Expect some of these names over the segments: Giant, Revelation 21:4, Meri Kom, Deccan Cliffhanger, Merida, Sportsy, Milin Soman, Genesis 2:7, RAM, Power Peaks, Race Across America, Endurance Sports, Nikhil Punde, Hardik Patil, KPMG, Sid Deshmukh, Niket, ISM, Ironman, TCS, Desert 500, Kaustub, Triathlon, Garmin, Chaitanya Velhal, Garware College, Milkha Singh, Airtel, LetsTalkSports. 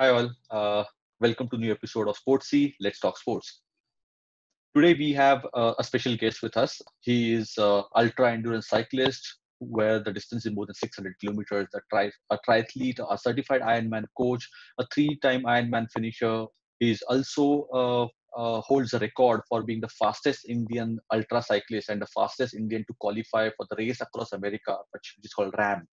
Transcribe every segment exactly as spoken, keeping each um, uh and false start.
Hi all, uh, welcome to a new episode of Sportsy, Let's Talk Sports. Today we have uh, a special guest with us. He is an ultra-endurance cyclist where the distance is more than six hundred kilometers, a, tri a triathlete, a certified Ironman coach, a three-time Ironman finisher. He is also uh, uh, holds a record for being the fastest Indian ultra cyclist and the fastest Indian to qualify for the Race Across America, which is called RAM.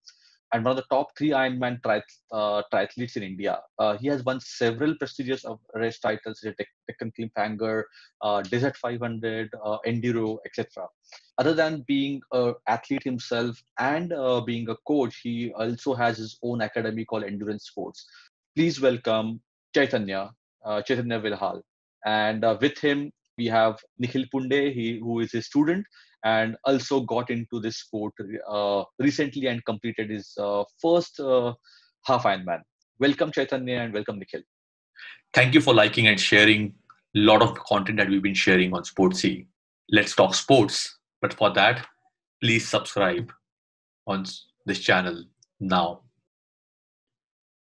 And one of the top three Ironman triath uh, triathletes in India. Uh, he has won several prestigious race titles, such as Deccan Cliffhanger, uh, Desert five hundred, uh, Enduro, et cetera. Other than being an athlete himself and uh, being a coach, he also has his own academy called Endurance Sports. Please welcome Chaitanya, uh, Chaitanya Velhal. And uh, with him, we have Nikhil Punde, he, who is his student and also got into this sport uh, recently and completed his uh, first uh, half Ironman. Welcome Chaitanya and welcome Nikhil. Thank you for liking and sharing a lot of content that we've been sharing on Sportsy. Let's Talk Sports. But for that, please subscribe on this channel now.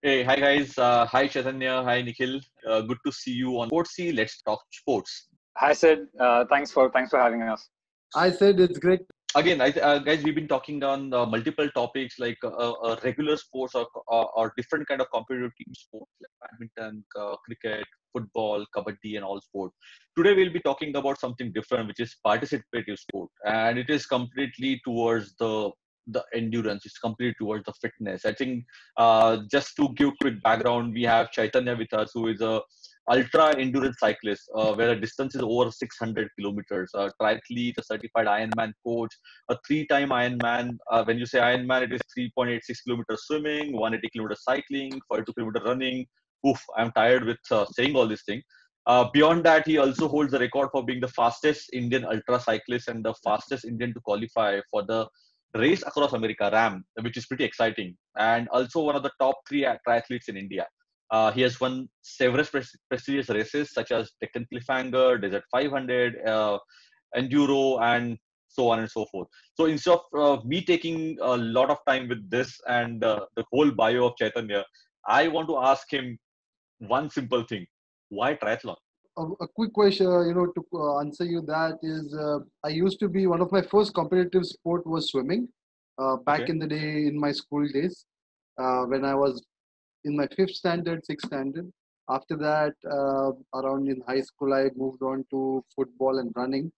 Hey, hi guys. Uh, hi Chaitanya. Hi Nikhil. Uh, good to see you on Sportsy. Let's Talk Sports. Hi Sid, uh, thanks for thanks for having us. Hi Sid, it's great. Again, I, uh, guys, we've been talking on uh, multiple topics like uh, uh, regular sports or, or, or different kind of competitive team sports like badminton, uh, cricket, football, kabaddi and all sports. Today we'll be talking about something different, which is participative sport, and it is completely towards the the endurance. It's completely towards the fitness. I think uh, just to give quick background, we have Chaitanya with us, who is a ultra endurance cyclist, uh, where the distance is over six hundred kilometers, a triathlete, a certified Ironman coach, a three-time Ironman. Uh, when you say Ironman, it is three point eight six kilometers swimming, one hundred eighty kilometers cycling, forty-two kilometers running. Oof, I'm tired with uh, saying all these things. Uh, beyond that, he also holds the record for being the fastest Indian ultra cyclist and the fastest Indian to qualify for the Race Across America, RAM, which is pretty exciting, and also one of the top three triathletes in India. Uh, he has won several prestigious races such as Deccan Cliffhanger, Desert five hundred, uh, Enduro, and so on and so forth. So instead of uh, me taking a lot of time with this and uh, the whole bio of Chaitanya, I want to ask him one simple thing. Why triathlon? A, a quick question, you know, to uh, answer you that is, uh, I used to be, one of my first competitive sport was swimming uh, back okay. in the day in my school days uh, when I was in my fifth standard, sixth standard. After that, uh, around in high school, I moved on to football and running,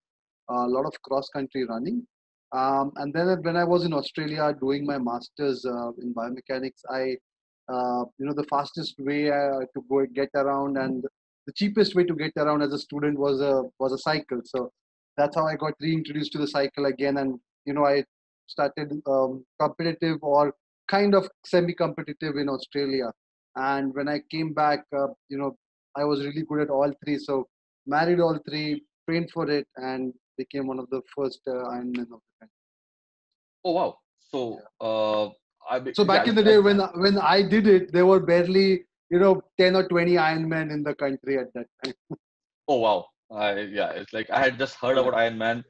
a uh, lot of cross-country running. Um, and then when I was in Australia doing my master's uh, in biomechanics, I, uh, you know, the fastest way uh, to go get around and the cheapest way to get around as a student was a, was a cycle. So that's how I got reintroduced to the cycle again. And, you know, I started um, competitive or kind of semi-competitive in Australia. And when I came back, uh, you know, I was really good at all three. So married all three, trained for it, and became one of the first uh, Ironman of the country. Oh, wow. So, yeah. uh, I so back yeah, in the day I, when, when I did it, there were barely, you know, ten or twenty Ironman in the country at that time. Oh, wow. Uh, yeah, it's like I had just heard about Ironman.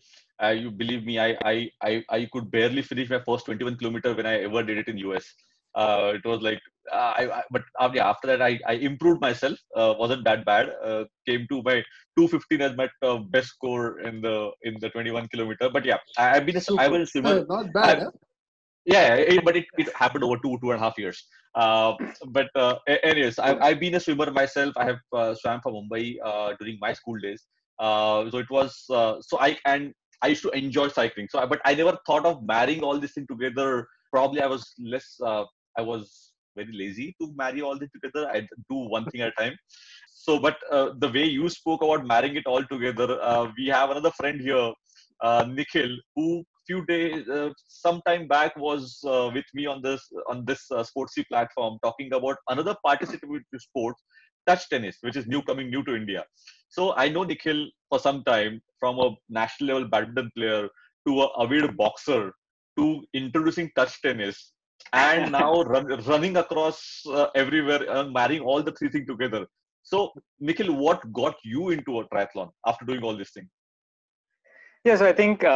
Uh, you believe me, I, I I I could barely finish my first twenty-one kilometer when I ever did it in U S. Uh, it was like, uh, I, I but uh, yeah, after that I I improved myself. Uh, wasn't that bad. Uh, came to my two fifteen as my uh, best score in the in the twenty-one kilometer. But yeah, I, I've been a, I was similar. Uh, not bad. I, huh? Yeah, it, but it, it happened over two two and a half years. Uh, but uh, anyways, I I've been a swimmer myself. I have uh, swam for Mumbai uh, during my school days. Uh, so it was uh, so I and. I used to enjoy cycling, so but I never thought of marrying all this thing together. Probably I was less, uh, I was very lazy to marry all this together. I do one thing at a time. So, but uh, the way you spoke about marrying it all together, uh, we have another friend here, uh, Nikhil, who few days, uh, some time back was uh, with me on this on this uh, Sportsy platform talking about another participative sport, touch tennis, which is new coming new to India. So I know Nikhil for some time, from a national level badminton player to a avid boxer to introducing touch tennis and now run, running across uh, everywhere, uh, marrying all the three things together. So Nikhil, what got you into a triathlon after doing all this thing? Yes, yeah, so I think uh,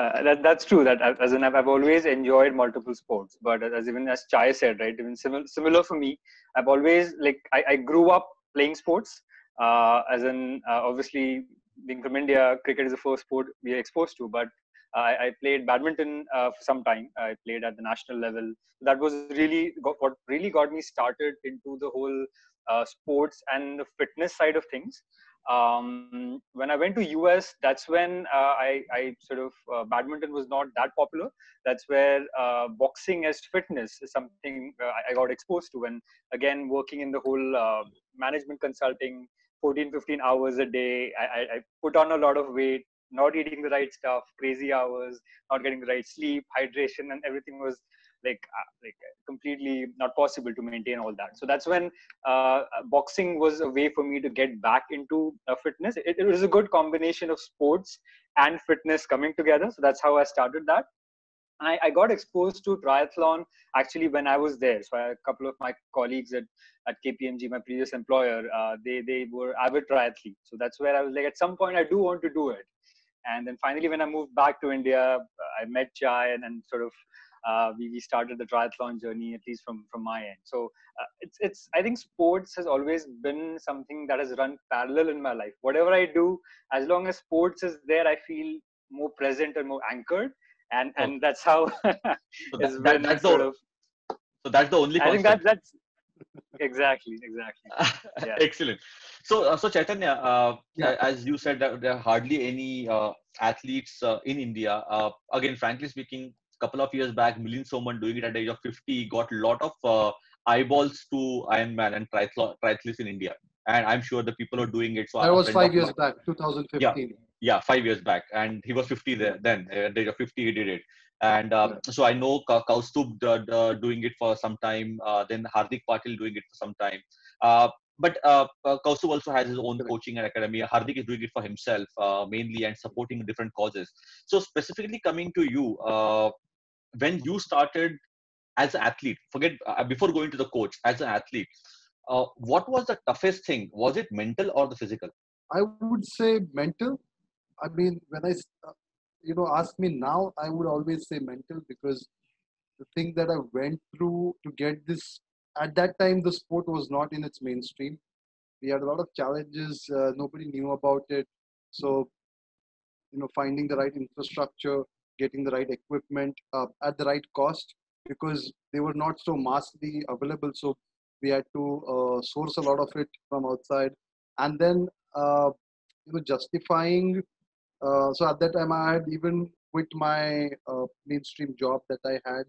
uh, that that's true. That as in I've, I've always enjoyed multiple sports, but as even as Chai said, right, even similar similar for me, I've always like I, I grew up playing sports. Uh, as in uh, obviously being from India, cricket is the first sport we are exposed to. But I, I played badminton uh, for some time. I played at the national level. That was really got, what really got me started into the whole uh, sports and the fitness side of things. Um, when I went to U S, that's when uh, I, I sort of, uh, badminton was not that popular. That's where uh, boxing as fitness is something uh, I got exposed to. And again, working in the whole uh, management consulting, fourteen, fifteen hours a day, I, I put on a lot of weight, not eating the right stuff, crazy hours, not getting the right sleep, hydration, and everything was like like completely not possible to maintain all that. So that's when uh, boxing was a way for me to get back into uh, fitness. It, it was a good combination of sports and fitness coming together. So that's how I started that. And I, I got exposed to triathlon actually when I was there. So I, a couple of my colleagues at, at K P M G, my previous employer, uh, they, they were avid triathletes. So that's where I was like, at some point I do want to do it. And then finally, when I moved back to India, I met Chai and, and sort of Uh, we, we started the triathlon journey, at least from, from my end. So uh, it's, it's, I think sports has always been something that has run parallel in my life. Whatever I do, as long as sports is there, I feel more present and more anchored. And, and oh. that's how so it's that, been that's sort the, of. So that's the only constant. I think that, that's exactly, exactly. Yeah. Excellent. So, uh, so Chaitanya, uh, yeah. as you said, that there are hardly any uh, athletes uh, in India. Uh, again, frankly speaking, couple of years back, Milin Soman, doing it at the age of fifty, got a lot of uh, eyeballs to Ironman and triathlon, triathletes in India. And I'm sure the people are doing it. So I was five years back, twenty fifteen. Yeah, yeah, five years back. And he was fifty there, then. At the age of fifty, he did it. And uh, yeah. so I know Kaustub uh, doing it for some time. Uh, then Hardik Patil doing it for some time. Uh, but uh, Kaustub also has his own coaching and academy. Hardik is doing it for himself uh, mainly and supporting different causes. So specifically coming to you, uh, when you started as an athlete, forget uh, before going to the coach, as an athlete, uh, what was the toughest thing? Was it mental or the physical? I would say mental. I mean, when I, you know, ask me now, I would always say mental, because the thing that I went through to get this, at that time, the sport was not in its mainstream. We had a lot of challenges. Uh, nobody knew about it. So, you know, finding the right infrastructure, getting the right equipment uh, at the right cost, because they were not so massively available. So we had to uh, source a lot of it from outside, and then uh, you know justifying. Uh, so at that time, I had even quit my uh, mainstream job that I had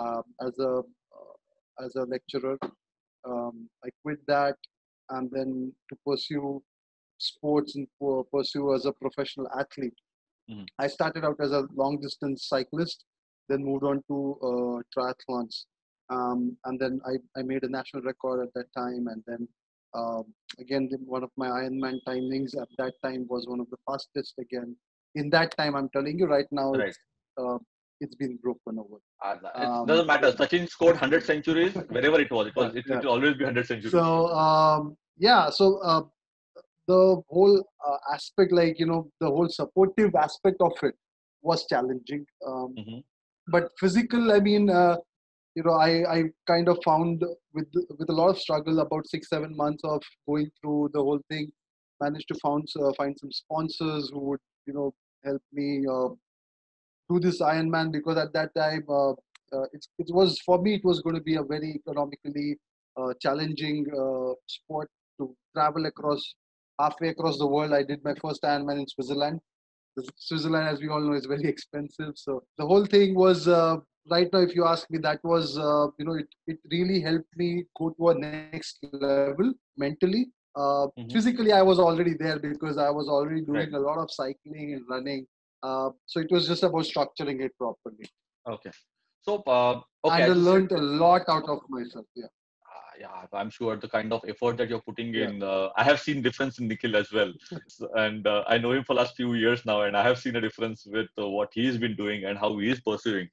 um, as a uh, as a lecturer. Um, I quit that, and then to pursue sports and pursue as a professional athlete. Mm-hmm. I started out as a long-distance cyclist, then moved on to uh, triathlons. Um, and then I, I made a national record at that time. And then, um, again, one of my Ironman timings at that time was one of the fastest again. In that time, I'm telling you right now, right. It's, uh, it's been broken over. Ah, um, it doesn't matter. Sachin scored one hundred centuries wherever it was. It will yeah. always be one hundred centuries. So, um, yeah. So, uh, the whole uh, aspect, like, you know, the whole supportive aspect of it was challenging. Um, mm-hmm. But physical, I mean, uh, you know, I, I kind of found with with a lot of struggle, about six, seven months of going through the whole thing, managed to found, uh, find some sponsors who would, you know, help me uh, do this Ironman, because at that time, uh, uh, it, it was, for me, it was going to be a very economically uh, challenging uh, sport to travel across. Halfway across the world, I did my first Ironman in Switzerland. Switzerland, as we all know, is very expensive. So the whole thing was, uh, right now, if you ask me, that was, uh, you know, it, it really helped me go to a next level mentally. Uh, mm-hmm. Physically, I was already there because I was already doing right. a lot of cycling and running. Uh, so it was just about structuring it properly. Okay. So, uh, okay, and I learned a lot out of myself, yeah. Yeah, I'm sure the kind of effort that you're putting in. Yeah. Uh, I have seen difference in Nikhil as well. And uh, I know him for the last few years now, and I have seen a difference with uh, what he's been doing and how he is pursuing.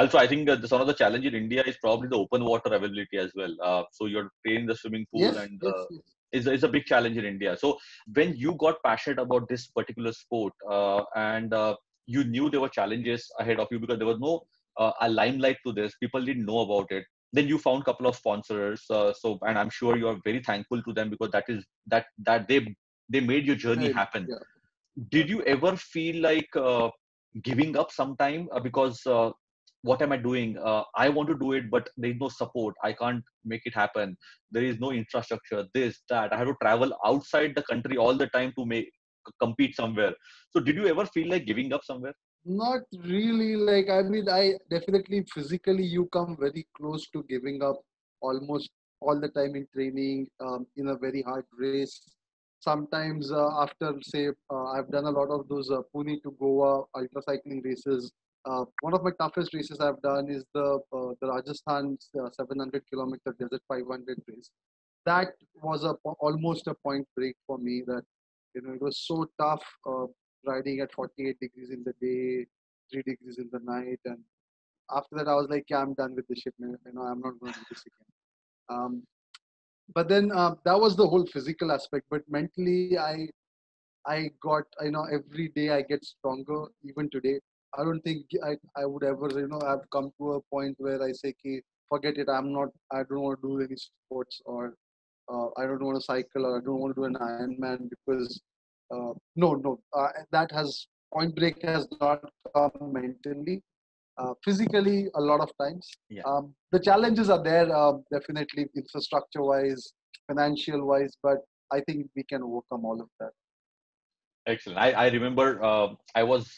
Also, I think that one of the challenges in India is probably the open water availability as well. Uh, so you're trained in the swimming pool yes, and yes, uh, yes. is, is a big challenge in India. So when you got passionate about this particular sport uh, and uh, you knew there were challenges ahead of you because there was no uh, a limelight to this, people didn't know about it. Then you found a couple of sponsors. Uh, so, and I'm sure you are very thankful to them because that is that that they they made your journey happen. Yeah. Did you ever feel like uh, giving up sometime uh, because uh, what am I doing? Uh, I want to do it, but there is no support. I can't make it happen. There is no infrastructure, this, that. I have to travel outside the country all the time to make compete somewhere. So did you ever feel like giving up somewhere? Not really. Like, I mean, I definitely physically, you come very close to giving up almost all the time in training, um, in a very hard race. Sometimes uh, after, say, uh, I've done a lot of those uh, Pune to Goa ultra cycling races. Uh, one of my toughest races I've done is the uh, the Rajasthan uh, seven hundred kilometer Desert five hundred race. That was a almost a point break for me. That, you know, it was so tough uh, riding at forty-eight degrees in the day, three degrees in the night, and after that I was like, yeah, I'm done with this shit. You know, I'm not going to do this again. Um, but then uh, that was the whole physical aspect. But mentally, I I got, you know, every day I get stronger. Even today, I don't think I, I would ever, you know, I've come to a point where I say, okay, forget it, I'm not, I don't want to do any sports, or uh, I don't want to cycle, or I don't want to do an Ironman, because, uh, no, no, uh, that has, point break has not come mentally. Uh, physically, a lot of times. Yeah. Um, the challenges are there, uh, definitely, infrastructure-wise, financial-wise, but I think we can overcome all of that. Excellent. I, I remember uh, I was,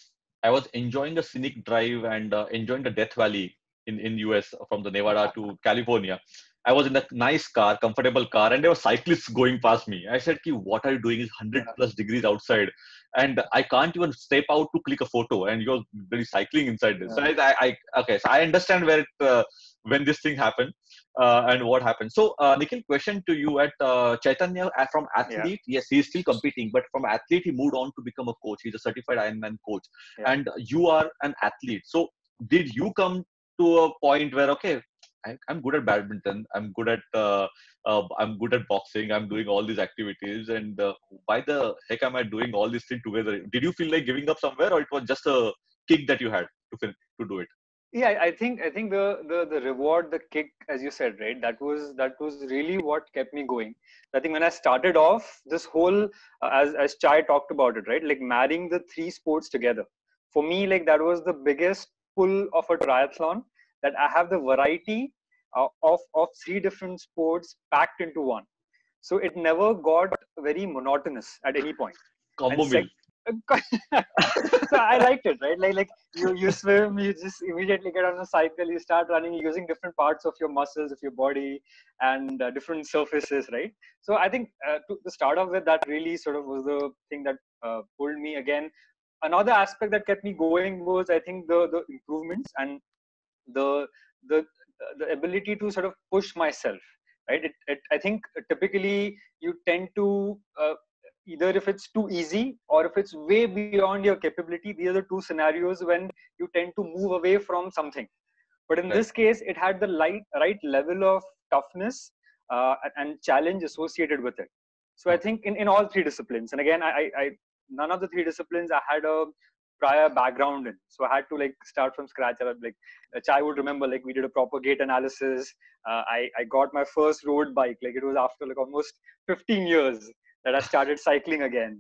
I was enjoying the scenic drive and uh, enjoying the Death Valley in, in U S from the Nevada to California. I was in a nice car, comfortable car, and there were cyclists going past me. I said, Ki, what are you doing? It's one hundred plus degrees outside. And I can't even step out to click a photo. And you're really cycling inside this. Yeah. So I, I, okay, so I understand where it, uh, when this thing happened uh, and what happened. So, uh, Nikhil, question to you. At uh, Chaitanya, from athlete, yeah. yes, he's still competing. But from athlete, he moved on to become a coach. He's a certified Ironman coach. Yeah. And you are an athlete. So did you come to a point where, okay, I, I'm good at badminton, I'm good at uh, uh, I'm good at boxing, I'm doing all these activities, and uh, why the heck am I doing all these things together? Did you feel like giving up somewhere, or it was just a kick that you had to finish, to do it? Yeah, I think I think the, the the reward, the kick, as you said, right? That was that was really what kept me going. I think when I started off, this whole uh, as as Chai talked about it, right? Like marrying the three sports together. For me, like that was the biggest pull of a triathlon. That I have the variety uh, of, of three different sports packed into one. So it never got very monotonous at any point. Combo meal. So I liked it, right? Like, like you, you swim, you just immediately get on a cycle, you start running, using different parts of your muscles, of your body, and uh, different surfaces, right? So I think uh, to, to start off with, that really sort of was the thing that uh, pulled me again. Another aspect that kept me going was, I think, the, the improvements and The, the the ability to sort of push myself, right? It, it, I think typically you tend to, uh, either if it's too easy or if it's way beyond your capability, these are the two scenarios when you tend to move away from something. But in right. this case, it had the light, right level of toughness uh, and challenge associated with it. So I think in, in all three disciplines, and again, I, I none of the three disciplines I had a prior background in, so I had to like start from scratch. I like Chai would remember, like we did a proper gait analysis. Uh, I I got my first road bike. Like it was after like almost fifteen years that I started cycling again.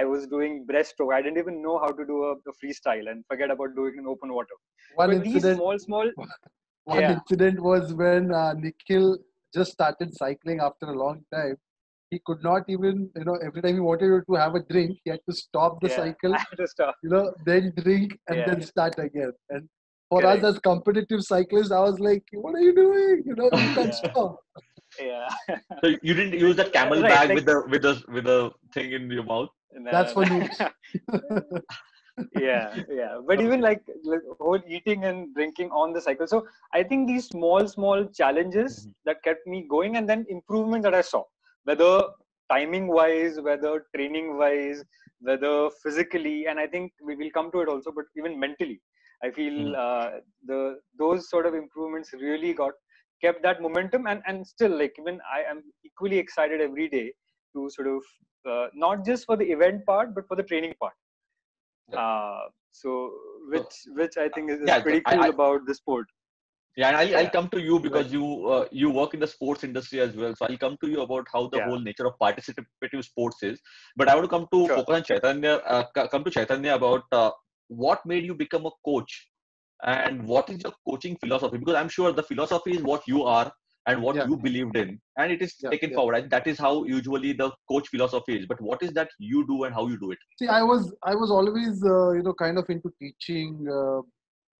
I was doing breaststroke. I didn't even know how to do a, a freestyle, and forget about doing it in open water. One but incident, these small small. One yeah. incident was when uh, Nikhil just started cycling after a long time. He could not even, you know, every time he wanted to have a drink, he had to stop the yeah, cycle, I had to stop. you know, then drink and yeah. then start again. And for Correct. us as competitive cyclists, I was like, what are you doing? You know, you can't yeah. stop. Yeah. So you didn't use that camel right, bag like, with the with the with the thing in your mouth? No, That's for no. noobs. yeah, yeah. But even like, like whole eating and drinking on the cycle. So I think these small, small challenges mm-hmm. that kept me going, and then improvements that I saw. Whether timing-wise, whether training-wise, whether physically, and I think we will come to it also, but even mentally, I feel mm. uh, the those sort of improvements really got kept that momentum, and and still, like, even I am equally excited every day to sort of uh, not just for the event part, but for the training part. Yeah. Uh, so which which I think is, is yeah, pretty cool I, I, about the sport. Yeah, and I'll, yeah. I'll come to you because you uh, you work in the sports industry as well. So I'll come to you about how the yeah. whole nature of participative sports is. But I want to come to sure. focus on Chaitanya. Uh, come to Chaitanya about uh, what made you become a coach, and what is your coaching philosophy? Because I'm sure the philosophy is what you are and what yeah. you believed in, and it is yeah. taken yeah. forward. And that is how usually the coach philosophy is. But what is that you do and how you do it? See, I was I was always uh, you know kind of into teaching. Uh,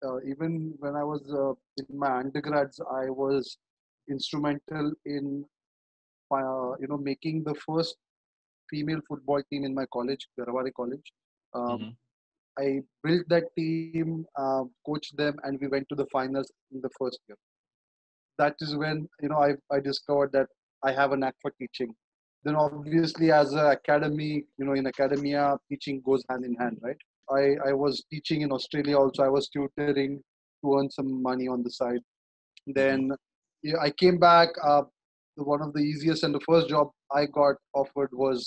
Uh, even when I was uh, in my undergrads, I was instrumental in, uh, you know, making the first female football team in my college, Garware College. Um, mm-hmm. I built that team, uh, coached them, and we went to the finals in the first year. That is when, you know, I, I discovered that I have a knack for teaching. Then obviously as an academy, you know, in academia, teaching goes hand in hand, right? I, I was teaching in Australia also. I was tutoring to earn some money on the side. Then yeah, I came back. Uh, one of the easiest and the first job I got offered was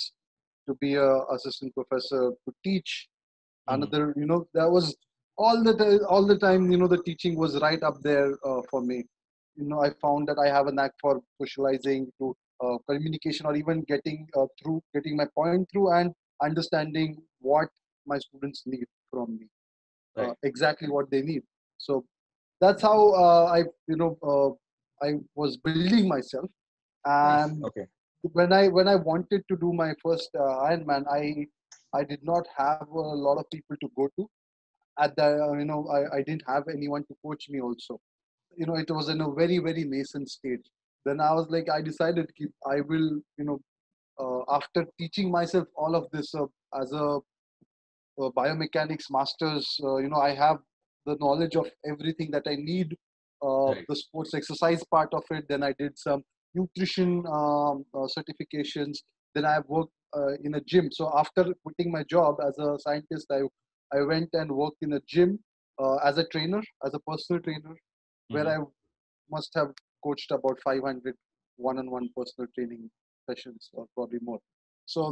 to be an assistant professor to teach. Mm-hmm. Another, you know, that was all the, all the time, you know, the teaching was right up there uh, for me. You know, I found that I have a knack for socializing, to uh, communication, or even getting uh, through, getting my point through and understanding what my students need from me, right. uh, exactly what they need. So that's how uh, I, you know, uh, I was building myself. And okay. when I when I wanted to do my first uh, Ironman, I I did not have a lot of people to go to. At the uh, you know I, I didn't have anyone to coach me also. You know, it was in a very very nascent stage. Then I was like, I decided I will you know uh, after teaching myself all of this uh, as a Uh, biomechanics masters, uh, you know, I have the knowledge of everything that I need, uh, right. the sports exercise part of it. Then I did some nutrition um, uh, certifications. Then I worked uh, in a gym. So after quitting my job as a scientist, I, I went and worked in a gym uh, as a trainer, as a personal trainer, mm-hmm. where I must have coached about five hundred one-on-one personal training sessions or probably more. So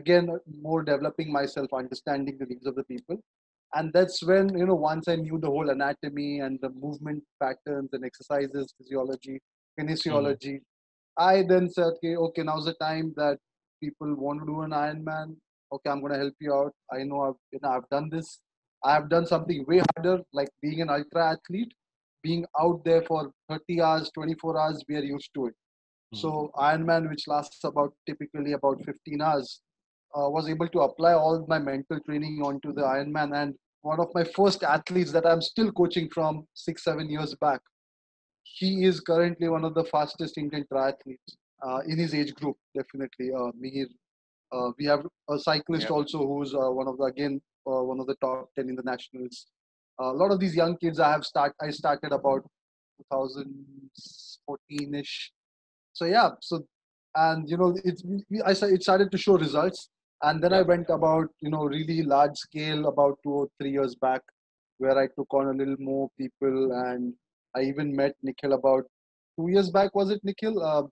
again, more developing myself, understanding the needs of the people. And that's when, you know, once I knew the whole anatomy and the movement patterns and exercises, physiology, kinesiology, mm-hmm. I then said, okay, okay, now's the time that people want to do an Ironman. Okay, I'm going to help you out. I know I've, you know, I've done this. I've done something way harder, like being an ultra athlete, being out there for thirty hours, twenty-four hours, we are used to it. Mm-hmm. So Ironman, which lasts about typically about fifteen hours, Uh, was able to apply all my mental training onto the Ironman, and one of my first athletes that I'm still coaching from six, seven years back, he is currently one of the fastest Indian triathletes uh, in his age group, definitely. Uh, Mihir. Uh, we have a cyclist yeah. also who's uh, one of the, again, uh, one of the top ten in the nationals. Uh, a lot of these young kids I have start, I started about twenty fourteen-ish. So yeah, so, and you know, it, I, it started to show results. And then yeah. I went about, you know, really large scale about two or three years back, where I took on a little more people, and I even met Nikhil about two years back. Was it Nikhil? Uh,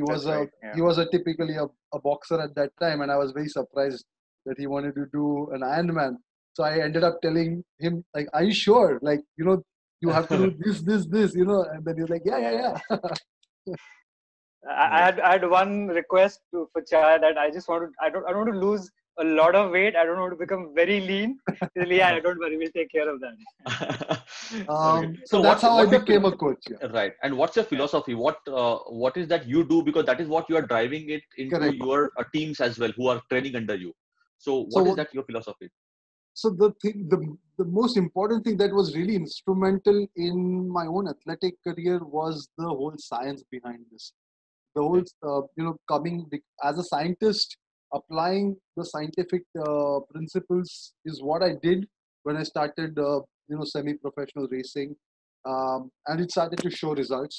he was right, a yeah. he was a typically a, a boxer at that time, and I was very surprised that he wanted to do an Ironman. So I ended up telling him, like, "Are you sure? Like, you know, you have to do this, this, this, you know." And then he was like, "Yeah, yeah, yeah." I had I had one request to, for Chaya, that I just want to I don't I don't want to lose a lot of weight. I don't want to become very lean. Really, yeah, I don't worry. We'll take care of that. um, okay. So, so that's how I became a coach. Yeah. Right. And what's your philosophy? What uh, what is that you do? Because that is what you are driving it into Correct. your uh, teams as well, who are training under you. So what so, is that your philosophy? So the thing, the the most important thing that was really instrumental in my own athletic career was the whole science behind this. The whole, uh, you know, coming as a scientist, applying the scientific uh, principles is what I did when I started, uh, you know, semi-professional racing. Um, and it started to show results.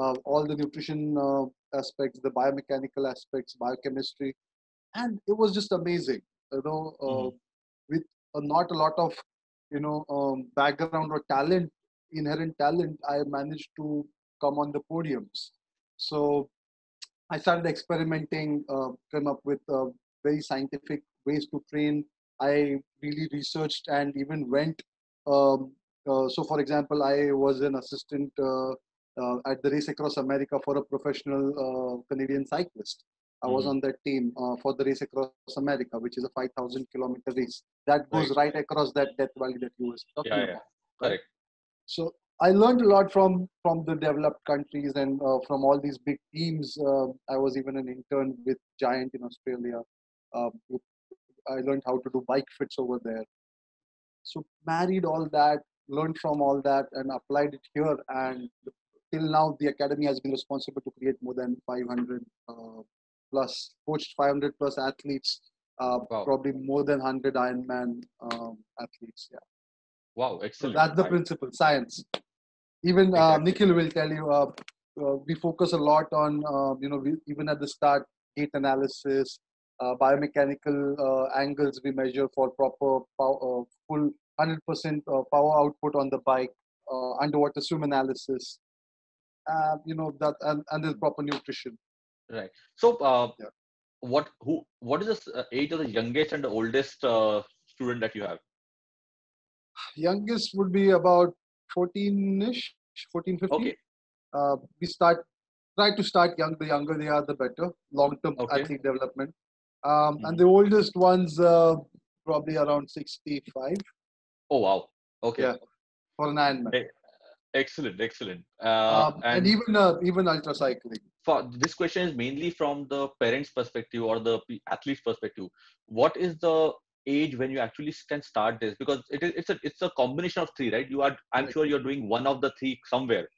Uh, all the nutrition uh, aspects, the biomechanical aspects, biochemistry. And it was just amazing, you know, uh, mm-hmm. with uh, not a lot of, you know, um, background or talent, inherent talent, I managed to come on the podiums. So I started experimenting, uh, came up with uh, very scientific ways to train. I really researched and even went. Um, uh, so for example, I was an assistant uh, uh, at the Race Across America for a professional uh, Canadian cyclist. I was mm-hmm. on that team uh, for the Race Across America, which is a five thousand kilometer race. That goes right. right across that Death Valley that you were talking yeah, about. Yeah. Correct. So I learned a lot from, from the developed countries and uh, from all these big teams. Uh, I was even an intern with Giant in Australia. Uh, I learned how to do bike fits over there. So married all that, learned from all that, and applied it here. And till now, the academy has been responsible to create more than five hundred uh, plus, coached five hundred plus athletes, uh, wow. probably more than one hundred Ironman um, athletes. Yeah. Wow, excellent. So that's the principle, science. Even uh, exactly. Nikhil will tell you, uh, uh, we focus a lot on, uh, you know, we, even at the start, gait analysis, uh, biomechanical uh, angles we measure for proper power, uh, full one hundred percent uh, power output on the bike, uh, underwater swim analysis, uh, you know, that and, and the proper nutrition. Right. So, uh, yeah. what who what is the age of the youngest and the oldest uh, student that you have? Youngest would be about fourteen-ish, fourteen, fifteen. Okay. Uh, we start try to start young. The younger they are, the better. Long-term okay. athlete development. Um, mm-hmm. And the oldest ones uh, probably around sixty-five. Oh wow! Okay. Yeah. For an Ironman. Hey. Excellent, excellent. Uh, um, and, and even uh, even ultra cycling. For this question is mainly from the parents' perspective or the athlete's perspective. What is the age when you actually can start this? Because it is it's a it's a combination of three, right? You are I'm Correct. Sure you're doing one of the three somewhere.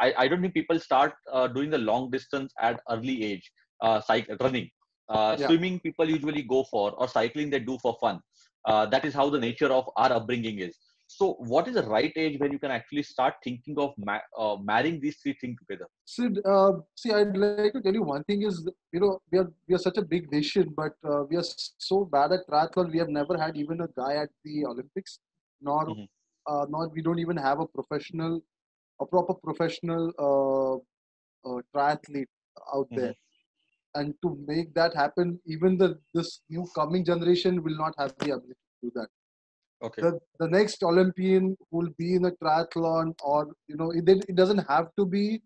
I, I don't think people start uh, doing the long distance at early age. Uh, cycle running, uh, yeah. swimming people usually go for, or cycling they do for fun. Uh, that is how the nature of our upbringing is. So what is the right age when you can actually start thinking of ma uh, marrying these three things together? Sid, uh, see, I'd like to tell you one thing is, you know, we are, we are such a big nation, but uh, we are so bad at triathlon. We have never had even a guy at the Olympics, nor, mm-hmm. uh, nor we don't even have a professional, a proper professional uh, uh, triathlete out mm-hmm. there. And to make that happen, even the, this new coming generation will not have the ability to do that. Okay. The, the next Olympian will be in a triathlon or, you know, it, it doesn't have to be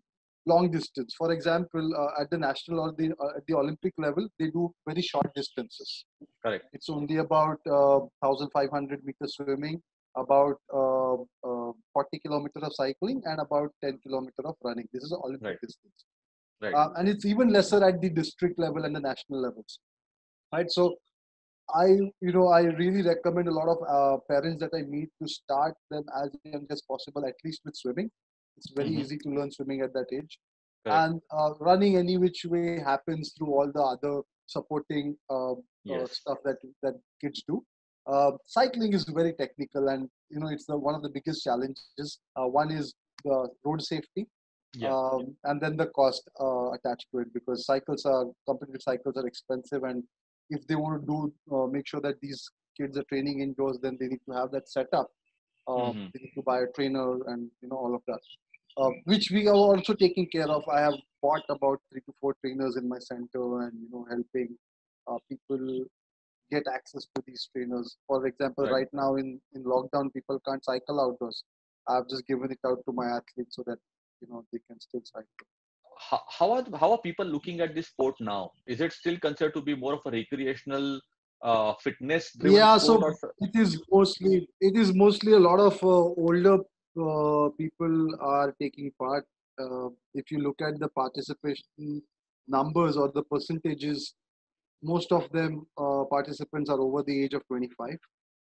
long distance. For example, uh, at the national or the, uh, at the Olympic level, they do very short distances. Correct. It's only about uh, fifteen hundred meter swimming, about uh, uh, forty kilometers of cycling and about ten kilometers of running. This is an Olympic right. distance. Right. Uh, and it's even lesser at the district level and the national levels. Right. So, I, you know, I really recommend a lot of uh, parents that I meet to start them as young as possible, at least with swimming. It's very mm-hmm. easy to learn swimming at that age. Correct. And uh, running any which way happens through all the other supporting uh, yes. uh, stuff that, that kids do. Uh, cycling is very technical and, you know, it's the, one of the biggest challenges. Uh, one is the road safety yeah. Um, yeah. and then the cost uh, attached to it because cycles are, competitive cycles are expensive and if they want to do, uh, make sure that these kids are training indoors, then they need to have that set up. Um, mm-hmm. They need to buy a trainer and, you know, all of that, uh, which we are also taking care of. I have bought about three to four trainers in my center and, you know, helping uh, people get access to these trainers. For example, right, right now in, in lockdown, people can't cycle outdoors. I've just given it out to my athletes so that, you know, they can still cycle. How, how are how are people looking at this sport now? Is it still considered to be more of a recreational uh, fitness? Yeah, sport so it is mostly it is mostly a lot of uh, older uh, people are taking part. Uh, if you look at the participation numbers or the percentages, most of them uh, participants are over the age of twenty-five.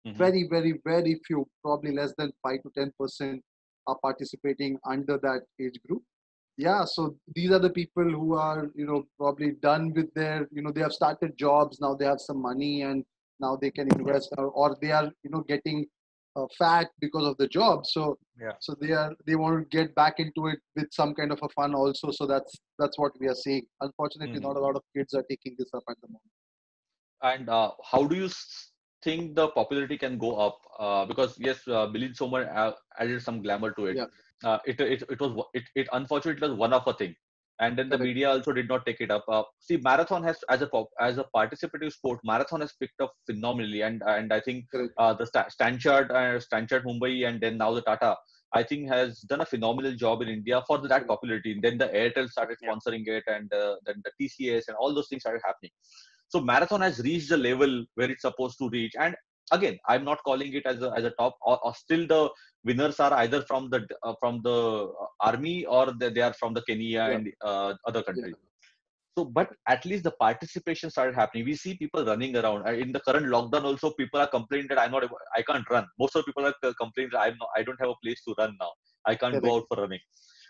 Mm-hmm. Very, very, very few, probably less than five to ten percent, are participating under that age group. Yeah, so these are the people who are, you know, probably done with their, you know, they have started jobs, now they have some money and now they can invest or, or they are, you know, getting uh, fat because of the job. So, yeah. so they are, they want to get back into it with some kind of a fun also. So that's, that's what we are seeing. Unfortunately, mm-hmm. not a lot of kids are taking this up at the moment. And uh, how do you think the popularity can go up? Uh, because yes, uh, Milin Soman added some glamour to it. Yeah. uh, it, it it was it, it unfortunately was one of a thing, and then the okay. media also did not take it up. Uh, see, marathon has as a as a participative sport, marathon has picked up phenomenally, and and I think uh, the Stanchard uh, Stanchard Mumbai, and then now the Tata, I think has done a phenomenal job in India for that popularity. And then the Airtel started sponsoring yeah. it, and uh, then the T C S and all those things started happening. So marathon has reached the level where it's supposed to reach. And again, I'm not calling it as a as a top. Or, or still the winners are either from the uh, from the army or they, they are from the Kenya yeah. and uh, other countries. Yeah. So, but at least the participation started happening. We see people running around. In the current lockdown, also people are complaining that I'm not, I can't run. Most of the people are complaining that I'm not, I don't have a place to run now. I can't Correct. Go out for running.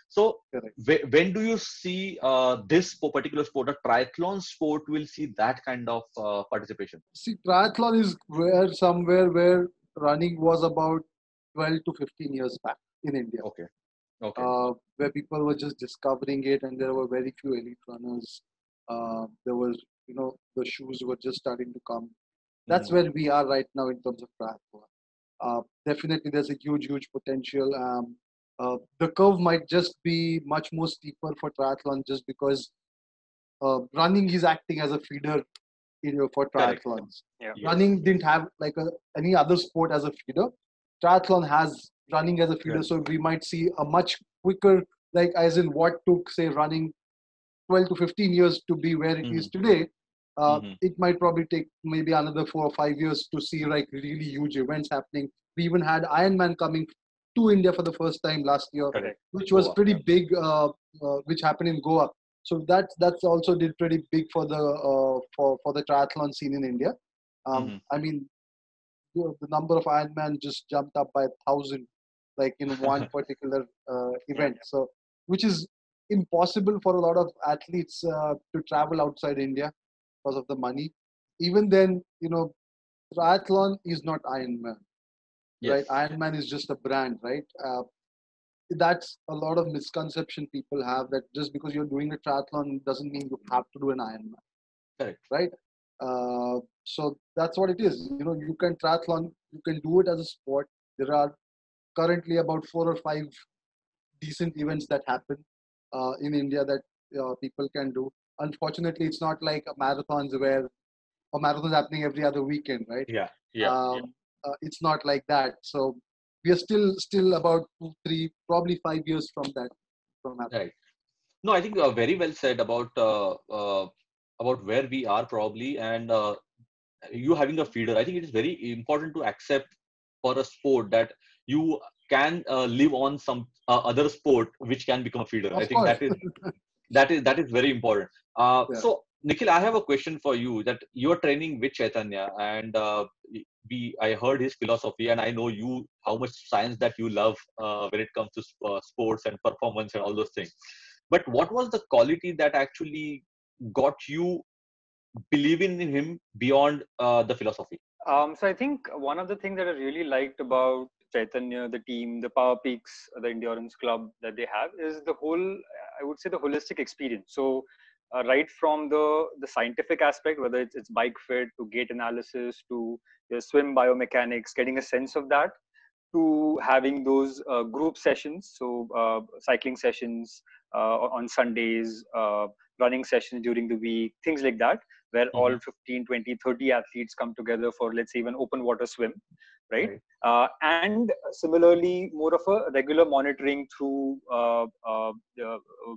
So, Correct. When do you see uh, this particular sport, a triathlon sport, will see that kind of uh, participation? See, triathlon is where somewhere where running was about twelve to fifteen years back in India. Okay. Okay. Uh, where people were just discovering it, and there were very few elite runners. Uh, there was, you know, the shoes were just starting to come. That's mm-hmm. where we are right now in terms of triathlon. Uh, definitely, there's a huge, huge potential. Um, uh, the curve might just be much more steeper for triathlon, just because uh, running is acting as a feeder, you know, for triathlons. Yeah. Yeah. Running didn't have like a, any other sport as a feeder. Triathlon has running as a feeder, yeah. so we might see a much quicker, like as in what took, say, running twelve to fifteen years to be where it mm-hmm. is today, uh, mm-hmm. it might probably take maybe another four or five years to see like really huge events happening. We even had Ironman coming to India for the first time last year, Correct. Which was Goa, pretty yeah. big, uh, uh, which happened in Goa. So that that's also did pretty big for the uh, for for the triathlon scene in India. Um, mm-hmm. I mean, the number of Ironman just jumped up by a thousand, like in one particular uh, event. Yeah. So which is impossible for a lot of athletes uh, to travel outside India because of the money. Even then, you know, triathlon is not Ironman, yes. right? Ironman is just a brand, right? Uh, that's a lot of misconception people have, that just because you're doing a triathlon doesn't mean you have to do an Ironman, correct? Right? Uh, so that's what it is. You know, you can triathlon, you can do it as a sport. There are currently about four or five decent events that happen Uh, in India that uh, people can do. Unfortunately, it's not like a marathons where a marathon is happening every other weekend, right? Yeah, yeah. Um, yeah. Uh, it's not like that. So we are still still about two, three, probably five years from that. From marathon. Right. No, I think uh, very well said about uh, uh, about where we are probably, and uh, you having a feeder. I think it is very important to accept for a sport that you can uh, live on some uh, other sport which can become a feeder. Of I think course. that is that is that is very important. Uh, yeah. So, Nikhil, I have a question for you. That you are training with Chaitanya, and uh, we I heard his philosophy, and I know you how much science that you love uh, when it comes to uh, sports and performance and all those things. But what was the quality that actually got you believing in him beyond uh, the philosophy? Um, so, I think one of the things that I really liked about Chaitanya, the team, the Power Peaks, the endurance club that they have is the whole, I would say the holistic experience. So uh, right from the, the scientific aspect, whether it's, it's bike fit to gait analysis, to your swim biomechanics, getting a sense of that, to having those uh, group sessions. So uh, cycling sessions uh, on Sundays, uh, running sessions during the week, things like that, where mm-hmm. all fifteen, twenty, thirty athletes come together for, let's say, even open water swim, right? right. Uh, and similarly, more of a regular monitoring through uh, uh, a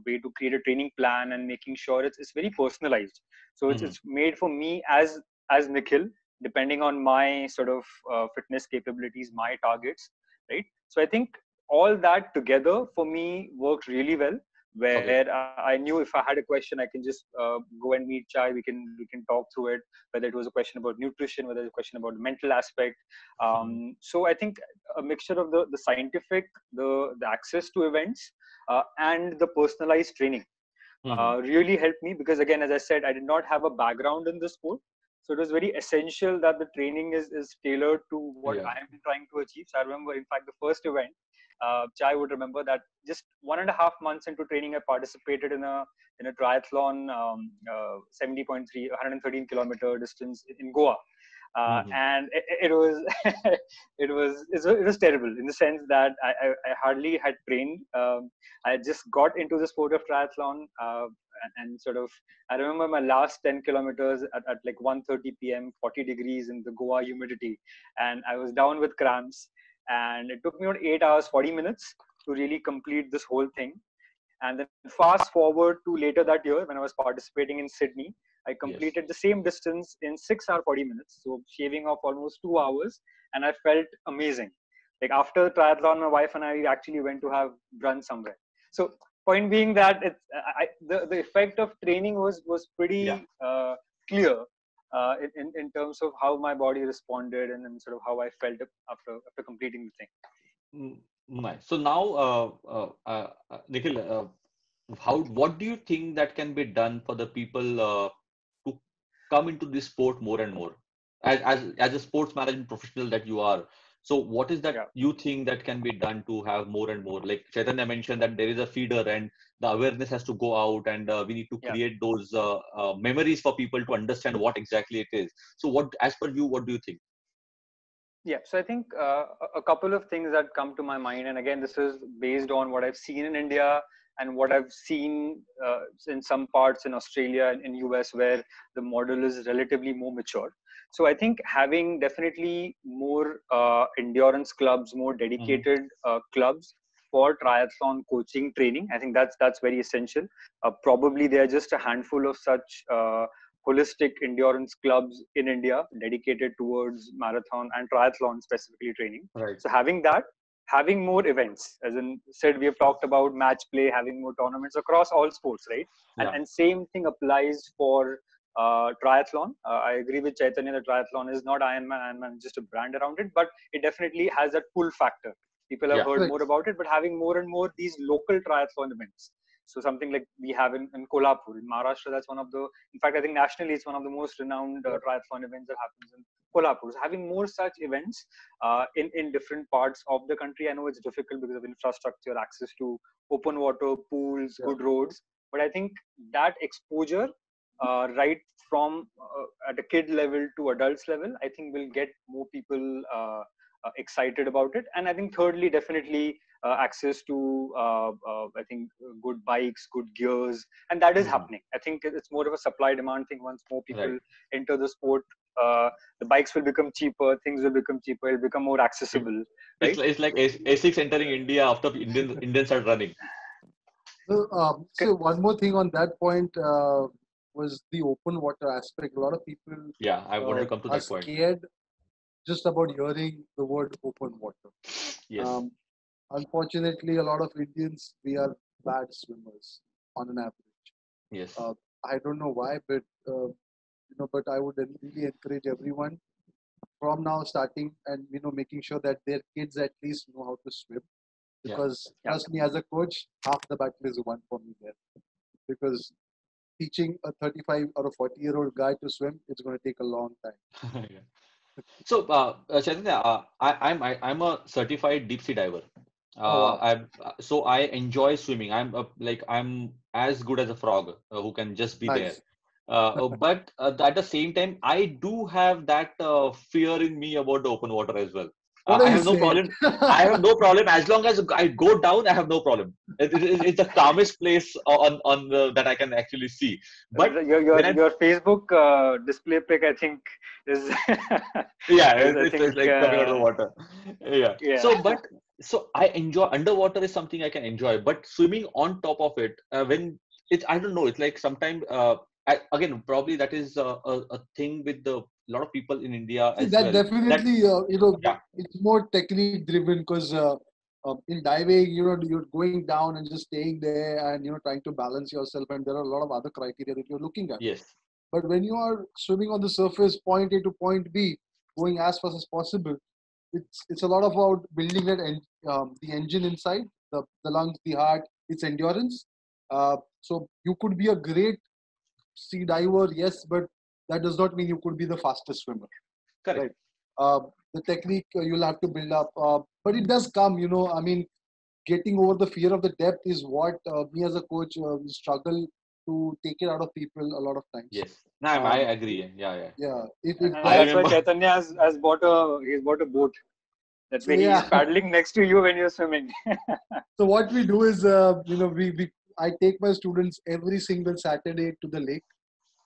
way to create a training plan and making sure it's, it's very personalized. So mm-hmm. it's, it's made for me as, as Nikhil, depending on my sort of uh, fitness capabilities, my targets, right? So I think all that together for me worked really well. Where okay. I knew if I had a question, I can just uh, go and meet Chai. We can we can talk through it. Whether it was a question about nutrition, whether it was a question about the mental aspect. Um, so I think a mixture of the the scientific, the the access to events, uh, and the personalized training mm-hmm. uh, really helped me, because again, as I said, I did not have a background in the sport, so it was very essential that the training is is tailored to what yeah. I am trying to achieve. So I remember, in fact, the first event. Uh, Chai would remember that just one and a half months into training, I participated in a in a triathlon, um, uh, seventy point three, one hundred thirteen kilometer distance in Goa. Uh, mm-hmm. And it, it was, it was, it was terrible in the sense that I, I, I hardly had trained. Um, I just got into the sport of triathlon, uh, and, and sort of, I remember my last ten kilometers at, at like one thirty p m, forty degrees in the Goa humidity. And I was down with cramps, and it took me on eight hours, forty minutes to really complete this whole thing. And then fast forward to later that year when I was participating in Sydney, I completed yes. the same distance in six hours, forty minutes. So shaving off almost two hours. And I felt amazing. Like after the triathlon, my wife and I actually went to have brunch somewhere. So point being that it, I, the, the effect of training was, was pretty yeah. uh, clear uh, in, in terms of how my body responded and then sort of how I felt after, after completing the thing. Nice. So now, uh, uh, uh, Nikhil, uh, how, what do you think that can be done for the people uh, come into this sport more and more as, as, as a sports management professional that you are? So what is that yeah. you think that can be done to have more and more, like Chaitanya mentioned that there is a feeder and the awareness has to go out, and uh, we need to create yeah. those uh, uh, memories for people to understand what exactly it is. So what, as per you, what do you think? Yeah, so I think uh, a couple of things that come to my mind, and again, this is based on what I've seen in India and what I've seen uh, in some parts in Australia and in U S where the model is relatively more mature. So I think having definitely more uh, endurance clubs, more dedicated mm-hmm. uh, clubs for triathlon coaching training, I think that's that's very essential. Uh, probably there are just a handful of such uh, holistic endurance clubs in India dedicated towards marathon and triathlon specifically training. Right. So having that, having more events, as in said, we have talked about match play, having more tournaments across all sports, right? Yeah. And, and same thing applies for uh, triathlon. Uh, I agree with Chaitanya that triathlon is not Ironman, Ironman is just a brand around it, but it definitely has that pull factor. People have yeah. heard right. more about it, but having more and more these local triathlon events. So something like we have in, in Kolhapur, in Maharashtra, that's one of the, in fact, I think nationally, it's one of the most renowned uh, triathlon events that happens in Kolhapur. So having more such events uh, in, in different parts of the country. I know it's difficult because of infrastructure, access to open water, pools, yeah. good roads. But I think that exposure, uh, right from uh, at a kid level to adults level, I think will get more people uh, Uh, excited about it. And I think thirdly, definitely uh, access to uh, uh, I think good bikes, good gears, and that is mm-hmm. happening. I think it's more of a supply demand thing. Once more people right. enter the sport, uh, the bikes will become cheaper, things will become cheaper, it'll become more accessible. It's, right? it's like A six entering India after Indian, Indians are running. So, um, so one more thing on that point uh, was the open water aspect. A lot of people yeah, I wanted uh, to come to that point. Scared just about hearing the word open water. Yes. Um, unfortunately, a lot of Indians, we are bad swimmers on an average. Yes. Uh, I don't know why, but uh, you know, but I would really encourage everyone from now starting and you know making sure that their kids at least know how to swim, because yeah. trust me, as a coach, half the battle is won for me there, because teaching a thirty-five or a forty-year-old guy to swim, it's going to take a long time. yeah. So, uh, Chaitanya, uh, I, I'm I, I'm a certified deep sea diver. Uh, oh, wow. I've, so I enjoy swimming. I'm a, like I'm as good as a frog uh, who can just be nice. there. Uh, but uh, at the same time, I do have that uh, fear in me about the open water as well. Uh, I have no saying? problem. I have no problem as long as I go down. I have no problem. It, it, it's the calmest place on on the, that I can actually see. But your your, your Facebook uh, display pic, I think, is yeah, is, it's, think, it's like uh, coming out of the water. Yeah. yeah. So, but so I enjoy underwater is something I can enjoy. But swimming on top of it, uh, when it's I don't know. It's like sometimes uh, I, again probably that is a, a, a thing with the. A lot of people in India as that well. Definitely, that, uh, you know, yeah. it's more technique driven because uh, uh, in diving, you know, you're going down and just staying there and, you know, trying to balance yourself. And there are a lot of other criteria that you're looking at. Yes. But when you are swimming on the surface, point A to point B, going as fast as possible, it's it's a lot about building that en- um, the engine inside, the, the lungs, the heart, its endurance. Uh, so you could be a great sea diver, yes, but that does not mean you could be the fastest swimmer. Correct. Right? Uh, the technique uh, you'll have to build up. Uh, but it does come, you know, I mean, getting over the fear of the depth is what uh, me as a coach uh, struggle to take it out of people a lot of times. Yes, no, um, I agree. Yeah, yeah. Yeah, it, it, I that's remember. Why Chaitanya has, has bought a he's bought a boat. That's why yeah. he's paddling next to you when you're swimming. So what we do is, uh, you know, we, we I take my students every single Saturday to the lake,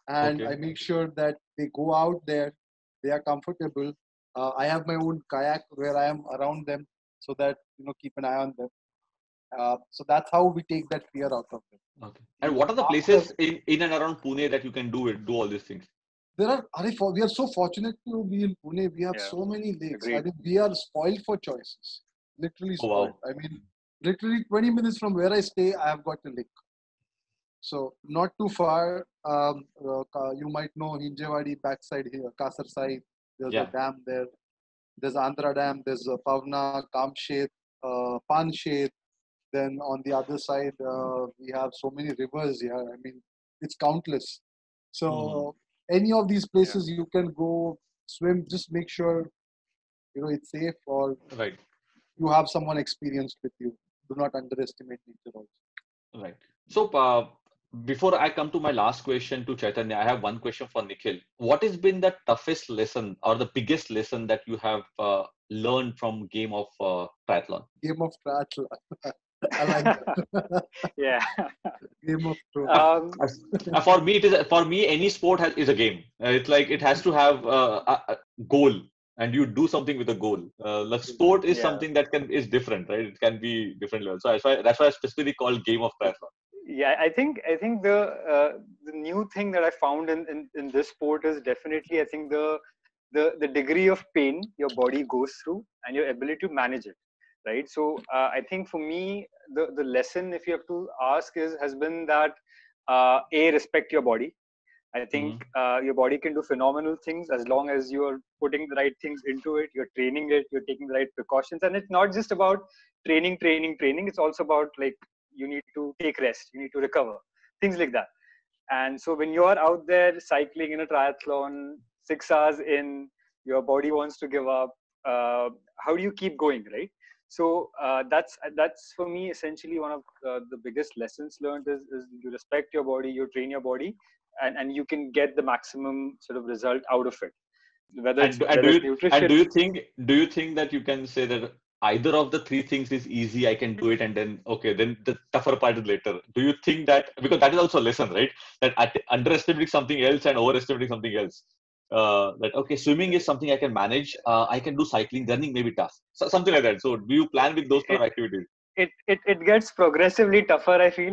and okay. I make sure that they go out there, they are comfortable. Uh, I have my own kayak where I am around them, so that you know keep an eye on them. Uh, so that's how we take that fear out of them. Okay. And what are the places in, in and around Pune that you can do it, do all these things? There are. We are so fortunate to be in Pune. We have yeah. so many lakes. I mean, we are spoiled for choices. Literally spoiled. Oh, wow. I mean, literally twenty minutes from where I stay, I have got a lake. So not too far. Um, uh, you might know Hinjewadi backside here, Kasar side. There's yeah. a dam there. There's Andhra Dam. There's uh, Pavna, Kamshet, uh, Panshet. Then on the other side, uh, we have so many rivers here. I mean, it's countless. So mm-hmm. any of these places yeah. you can go swim. Just make sure you know it's safe, or right. you have someone experienced with you. Do not underestimate nature also. Right. So uh, before I come to my last question to Chaitanya, I have one question for Nikhil. What has been the toughest lesson or the biggest lesson that you have uh, learned from game of uh, triathlon? Game of triathlon. I like that. Yeah. Game of um, for me, it is for me any sport has, is a game. Uh, it's like it has to have uh, a, a goal, and you do something with a goal. Uh, like sport is yeah. something that can is different, right? It can be different levels. So that's why that's why I specifically called game of triathlon. Yeah, I think I think the uh, the new thing that I found in, in, in this sport is definitely I think the the the degree of pain your body goes through and your ability to manage it. Right. So uh, I think for me, the, the lesson, if you have to ask, is has been that, uh, A, respect your body. I think mm-hmm. uh, your body can do phenomenal things as long as you're putting the right things into it. You're training it. You're taking the right precautions. And it's not just about training, training, training. It's also about like you need to take rest. You need to recover. Things like that. And so when you're out there cycling in a triathlon, six hours in, your body wants to give up. Uh, how do you keep going, right? So uh, that's that's for me essentially one of uh, the biggest lessons learned is, is you respect your body, you train your body, and, and you can get the maximum sort of result out of it. Whether and, it's, and whether do it's you, nutrition. And do you think do you think that you can say that either of the three things is easy? I can do it, and then okay, then the tougher part is later. Do you think that, because that is also a lesson, right? That at, underestimating something else and overestimating something else. Uh, that okay, swimming is something I can manage. Uh, I can do cycling, running may be tough, so, something like that. So, do you plan with those kind of activities? It it it gets progressively tougher, I feel,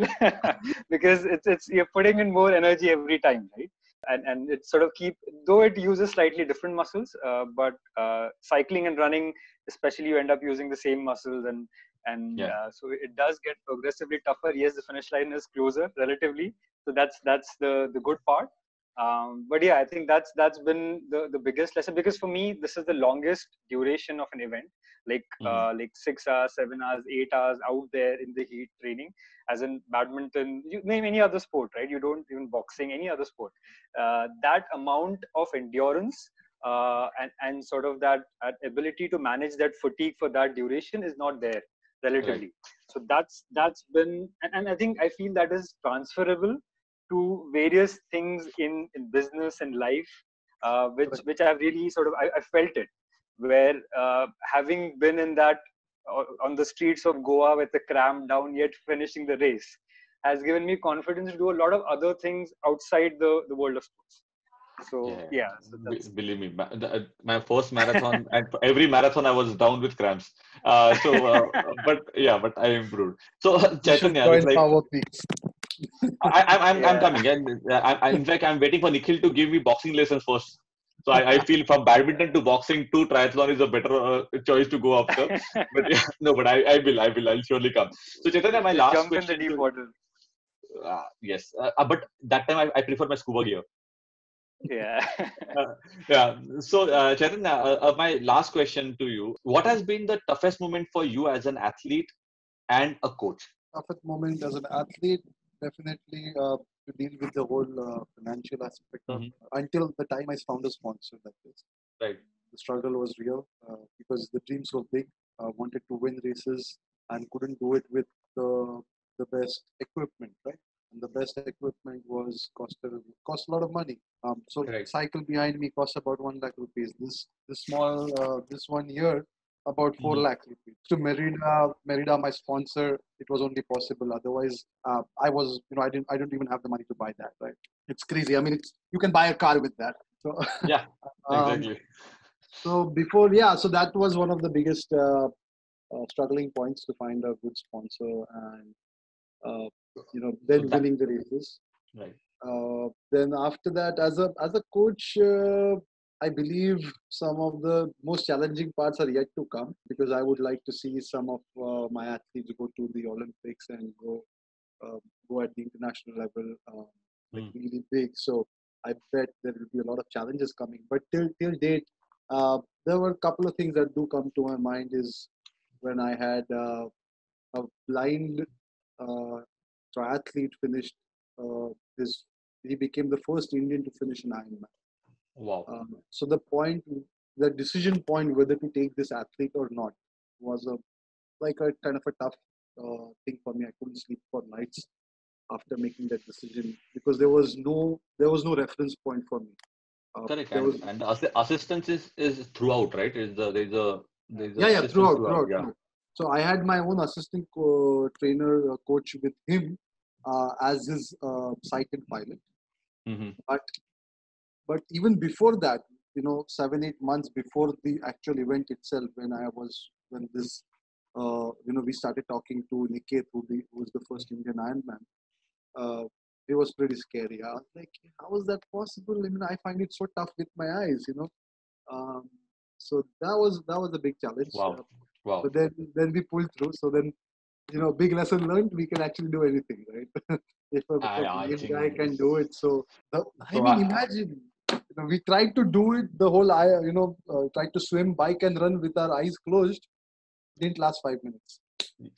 because it's it's you're putting in more energy every time, right? And and it sort of keep though it uses slightly different muscles, uh, but uh, cycling and running, especially, you end up using the same muscles and and yeah. uh, so it does get progressively tougher. Yes, the finish line is closer relatively, so that's that's the the good part. Um, but yeah, I think that's that's been the, the biggest lesson, because for me this is the longest duration of an event, like mm-hmm. uh, like six hours, seven hours, eight hours out there in the heat training. As in badminton, you name any other sport, right? You don't even boxing, any other sport. Uh, that amount of endurance uh, and and sort of that, that ability to manage that fatigue for that duration is not there relatively. Right. So that's that's been, and, and I think I feel that is transferable to various things in, in business and life, uh, which which I've really sort of I, I felt it, where uh, having been in that uh, on the streets of Goa with the cram down, yet finishing the race, has given me confidence to do a lot of other things outside the, the world of sports. So yeah, yeah so that's... believe me, my, the, my first marathon, and every marathon I was down with cramps. Uh, so, uh, but yeah, but I improved. So Chaitanya, I, I'm, I'm, yeah. I'm coming. Yeah. I, I, in fact, I'm waiting for Nikhil to give me boxing lessons first. So I, I feel from badminton to boxing to triathlon is a better uh, choice to go after. But yeah, no, but I, I will, I will, I'll surely come. So Chaitanya, my last Jump question. Jump in the deep water. To, uh, yes, uh, but that time I, I prefer my scuba gear. Yeah. uh, yeah. So uh, Chaitanya, uh, uh, my last question to you: what has been the toughest moment for you as an athlete and a coach? Toughest moment as an athlete. Definitely uh, to deal with the whole uh, financial aspect mm-hmm. of, until the time I found a sponsor like this. Right. The struggle was real uh, because the dreams were big. I uh, wanted to win races and couldn't do it with the, the best equipment, right? and the best equipment was cost a, cost a lot of money. Um, so right. cycle behind me cost about one lakh rupees. This this small uh, this one here about four mm-hmm. lakh rupees. To Merida, Merida, my sponsor, it was only possible. Otherwise, uh, I was you know I didn't I don't even have the money to buy that. Right? It's crazy. I mean, it's you can buy a car with that. So yeah, exactly. Um, so before yeah, so that was one of the biggest uh, uh, struggling points to find a good sponsor and. Uh, you know, then so winning the races. Right. Uh, then after that, as a as a coach, uh, I believe some of the most challenging parts are yet to come, because I would like to see some of uh, my athletes go to the Olympics and go uh, go at the international level, um, like mm. really big. So I bet there will be a lot of challenges coming. But till till date, uh, there were a couple of things that do come to my mind. Is when I had uh, a blind. Uh, triathlete finished uh, his, he became the first Indian to finish an Ironman. Wow. Um, so the point, the decision point whether to take this athlete or not was a like a kind of a tough uh, thing for me. I couldn't sleep for nights after making that decision, because there was no there was no reference point for me. Uh, Correct. And, was, and the assi- assistance is, is throughout, right? Is the there's a there's yeah yeah throughout throughout. Yeah. throughout. So I had my own assistant co- trainer, uh, coach with him uh, as his uh, second pilot. Mm-hmm. But but even before that, you know, seven eight months before the actual event itself, when I was when this, uh, you know, we started talking to Niket, who the who was the first Indian Ironman. Uh, it was pretty scary. I was like, how is that possible? I mean, I find it so tough with my eyes, you know. Um, so that was that was a big challenge. Wow. Uh, Wow. But then, then we pulled through. So then, you know, big lesson learned. We can actually do anything, right? If a blind guy can do it, so the, I mean, imagine. You know, we tried to do it the whole. I you know uh, tried to swim, bike, and run with our eyes closed. Didn't last five minutes.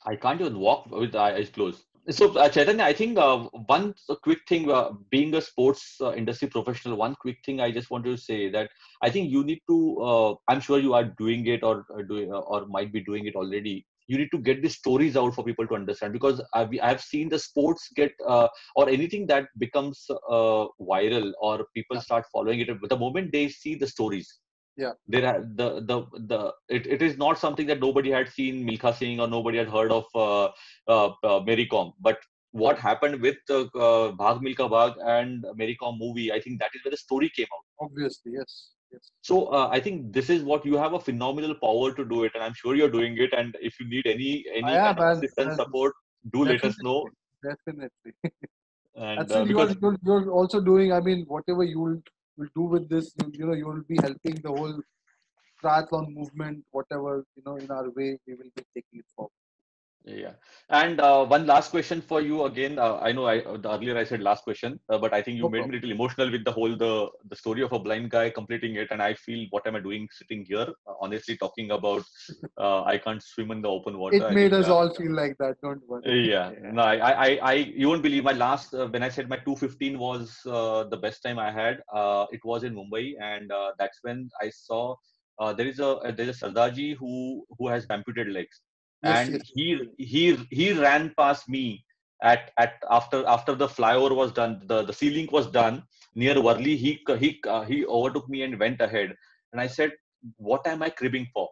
I can't even walk with eyes closed. So, uh, Chaitanya, I think uh, one quick thing, uh, being a sports uh, industry professional, one quick thing I just want to say that I think you need to, uh, I'm sure you are doing it or uh, doing uh, or might be doing it already. You need to get the stories out for people to understand, because I've, I've seen the sports get, uh, or anything that becomes uh, viral or people start following it. But the moment they see the stories, yeah, there are the the the it, it is not something that nobody had seen Milkha Singh or nobody had heard of uh, uh, uh, Meri Kom. But what happened with uh, uh, Bhag Milkha Bhag and Meri Kom movie? I think that is where the story came out. Obviously, yes. Yes. So uh, I think this is what you have a phenomenal power to do it, and I'm sure you're doing it. And if you need any any have, assistance and, support, do let us know. Definitely. And uh, because you're, you're also doing. I mean, whatever you'll. Will do with this, you, you know, you will be helping the whole triathlon movement, whatever, you know, in our way, we will be taking it forward. Yeah. And uh, one last question for you again. Uh, I know I earlier I said last question, uh, but I think you no made problem. me a little emotional with the whole, the, the story of a blind guy completing it. And I feel, what am I doing sitting here, uh, honestly talking about, uh, I can't swim in the open water. It made us that, all feel like that. Don't worry. Yeah. yeah. No, I, I, I, you won't believe my last, uh, when I said my two fifteen was uh, the best time I had, uh, it was in Mumbai. And uh, that's when I saw, uh, there is a, there's a Sardarji who, who has amputated legs. And yes, yes. he he he ran past me at at after after the flyover was done, the the sea link was done near Worli. He he uh, he overtook me and went ahead. And I said, "What am I cribbing for?"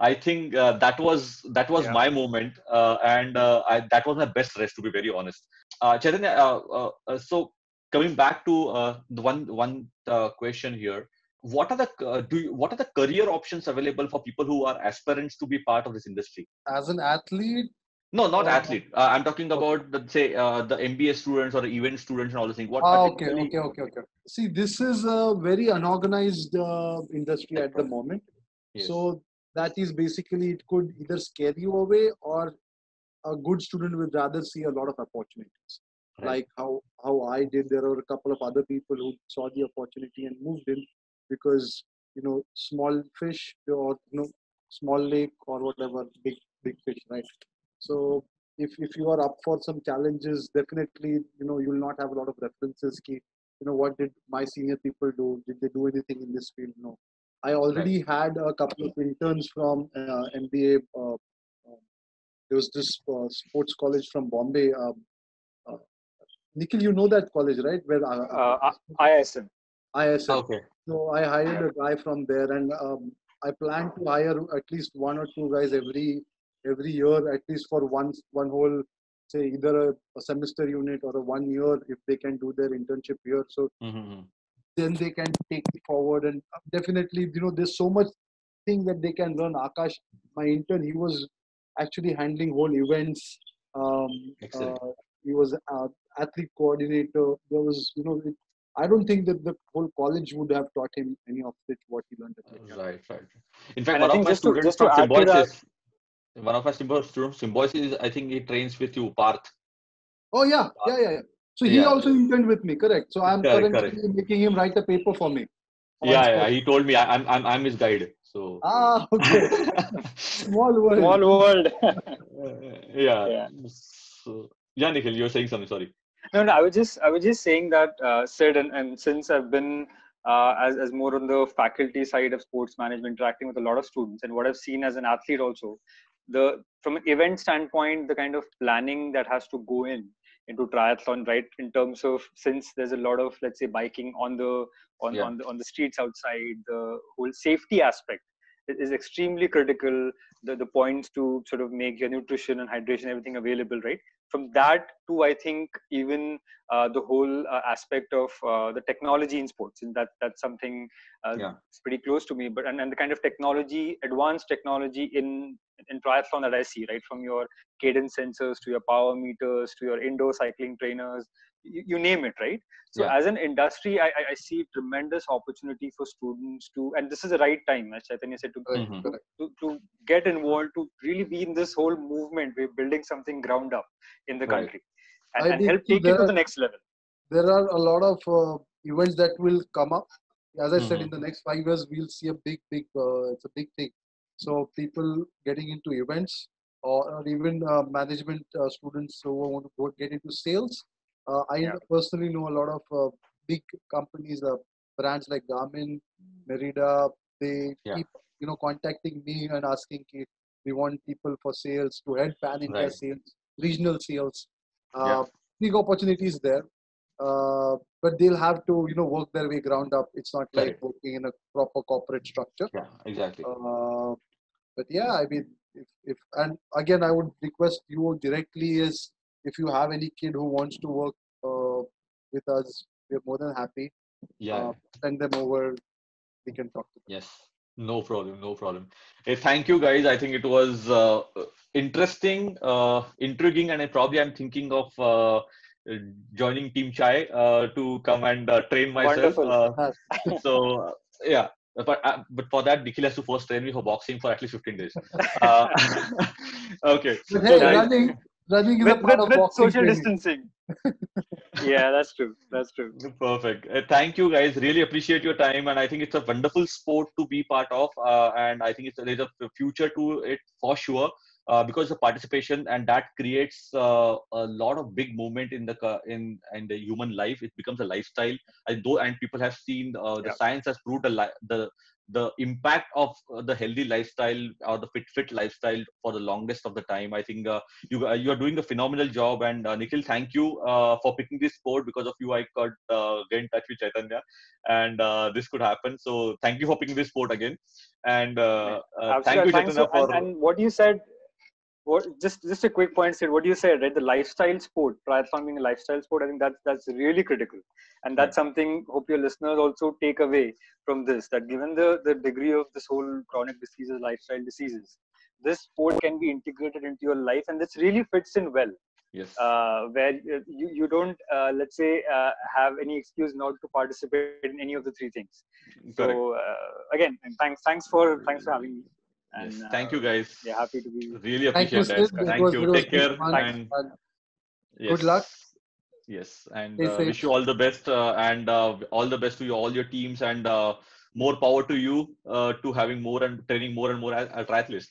I think uh, that was that was yeah. my moment, uh, and uh, I, that was my best race, to be very honest. Uh, Chaitanya, uh, uh, so coming back to uh, the one one uh, question here. What are the uh, do you, what are the career options available for people who are aspirants to be part of this industry? As an athlete? No, not athlete. Uh, I'm talking about the, say uh, the M B A students or event students and all the things. What? Ah, okay, okay, okay, okay. See, this is a very unorganized uh, industry at the moment. Yes. So that is basically it could either scare you away, or a good student would rather see a lot of opportunities. Right. Like how how I did. There were a couple of other people who saw the opportunity and moved in. Because, you know, small fish or, you know, small lake or whatever, big big fish, right? So if if you are up for some challenges, definitely, you know, you will not have a lot of references. Ki, you know, what did my senior people do? Did they do anything in this field? No. I already right. had a couple of interns from uh, M B A. Uh, uh, there was this uh, sports college from Bombay, um, uh, Nikhil, you know that college, right? Where uh, uh, I S M. I S M. Okay. So I hired a guy from there, and um, I plan to hire at least one or two guys every every year, at least for one one whole, say either a, a semester unit or a one year, if they can do their internship here. So mm-hmm. then they can take it forward, and definitely, you know, there's so much thing that they can learn. Akash, my intern, he was actually handling whole events. Um, Excellent. Uh, he was uh, athlete coordinator. There was, you know, it, I don't think that the whole college would have taught him any of it, what he learned at college. Right, right. In fact, one of, just to, just to is, one of my students from Symbosis is, I think he trains with you, Parth. Oh, yeah, yeah, yeah. yeah. So he yeah. also interned with me, correct? So I'm correct, currently correct. making him write a paper for me. Yeah, yeah, he told me I, I'm, I'm, I'm his guide. So. Ah, okay. Small world. Small world. yeah. yeah. So, yeah, Nikhil, you were saying something, sorry. No, no, I was just, I was just saying that, uh, Sid, and, and since I've been uh, as, as more on the faculty side of sports management, interacting with a lot of students, and what I've seen as an athlete also, the from an event standpoint, the kind of planning that has to go in into triathlon, right? In terms of, since there's a lot of, let's say, biking on the on, yeah. on the on the streets outside, the whole safety aspect is extremely critical. The the points to sort of make your nutrition and hydration, everything available, right? From that to, I think, even uh, the whole uh, aspect of uh, the technology in sports, and that that's something uh, yeah. that's pretty close to me. But and, and the kind of technology, advanced technology in in triathlon that I see, right? From your cadence sensors to your power meters to your indoor cycling trainers, you, you name it, right? So yeah. as an industry, I, I see tremendous opportunity for students to, and this is the right time, as Chaitanya said, to, mm-hmm. to, to, to get involved, to really be in this whole movement. We're building something ground up in the right. country, and, and help take it to the next level. There are a lot of uh, events that will come up. As I mm-hmm. said, in the next five years, we'll see a big, big, uh, it's a big thing. So people getting into events, or, or even uh, management uh, students who want to go get into sales. Uh, I yeah. personally know a lot of uh, big companies, uh, brands like Garmin, Merida. They yeah. keep, you know, contacting me and asking if we want people for sales to help pan India right. sales, regional sales. Uh, yeah. Big opportunities there, uh, but they'll have to, you know, work their way ground up. It's not right. like working in a proper corporate structure. Yeah, exactly. Uh, but yeah, I mean, if, if and again, I would request you directly is, if you have any kid who wants to work uh, with us, we're more than happy. Yeah, uh, send them over. We can talk to them. Yes, no problem, no problem. Hey, thank you guys. I think it was uh, interesting, uh, intriguing, and I probably I'm thinking of uh, joining Team Chai uh, to come and uh, train myself. Uh, so uh, yeah. But uh, but for that, Nikhil has to first train me for boxing for at least fifteen days. Uh, okay. But hey, so guys, running. Running is with, a part with, of with social training. Distancing. Yeah, that's true. That's true. Perfect. Uh, thank you, guys. Really appreciate your time, and I think it's a wonderful sport to be part of. Uh, and I think it's there's a future to it for sure, uh, because of participation, and that creates uh, a lot of big movement in the in in the human life. It becomes a lifestyle, and though and people have seen uh, the yeah. science has proved the the the impact of the healthy lifestyle or the fit fit lifestyle for the longest of the time. I think uh, you you are doing a phenomenal job, and uh, Nikhil, thank you uh, for picking this sport. Because of you, I could uh, get in touch with Chaitanya, and uh, this could happen. So thank you for picking this sport again, and uh, uh, thank you, Chaitanya, for and, and what you said. What, just just a quick point, Sid. What you said, right? The lifestyle sport, triathlon being a lifestyle sport, I think that's that's really critical, and that's yeah. something. Hope your listeners also take away from this. That given the the degree of this whole chronic diseases, lifestyle diseases, this sport can be integrated into your life, and this really fits in well. Yes. Uh, where you you don't uh, let's say uh, have any excuse not to participate in any of the three things. Correct. So uh, again, thanks thanks for thanks for having me. And, yes. uh, Thank you, guys. Yeah, happy to be. Really appreciate that. Thank you. Take care. And yes. Good luck. Yes, and uh, wish you all the best, uh, and uh, all the best to you, all your teams, and uh, more power to you uh, to having more and training more and more as a triathlete.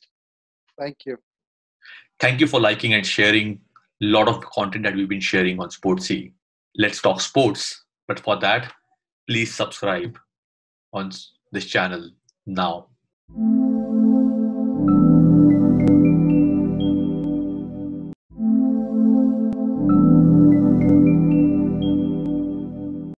Thank you. Thank you for liking and sharing a lot of content that we've been sharing on Sportsy. Let's talk sports. But for that, please subscribe on this channel now.